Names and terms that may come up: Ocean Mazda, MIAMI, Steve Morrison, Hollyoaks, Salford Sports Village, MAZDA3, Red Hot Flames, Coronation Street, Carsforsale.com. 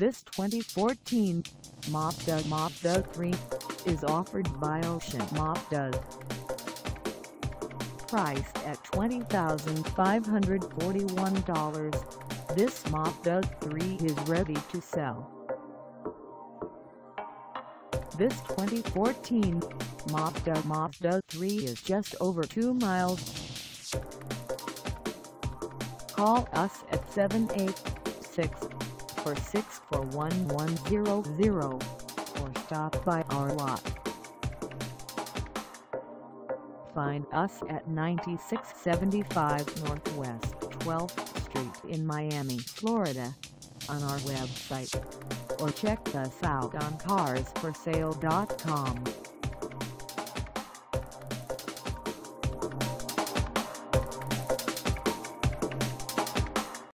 This 2014 Mazda 3 is offered by Ocean Mazda. Priced at $20,541, this Mazda 3 is ready to sell. This 2014 Mazda 3 is just over 2 miles. Call us at 786-464-1100 or stop by our lot. Find us at 9675 Northwest 12th Street in Miami, Florida, on our website, or check us out on Carsforsale.com.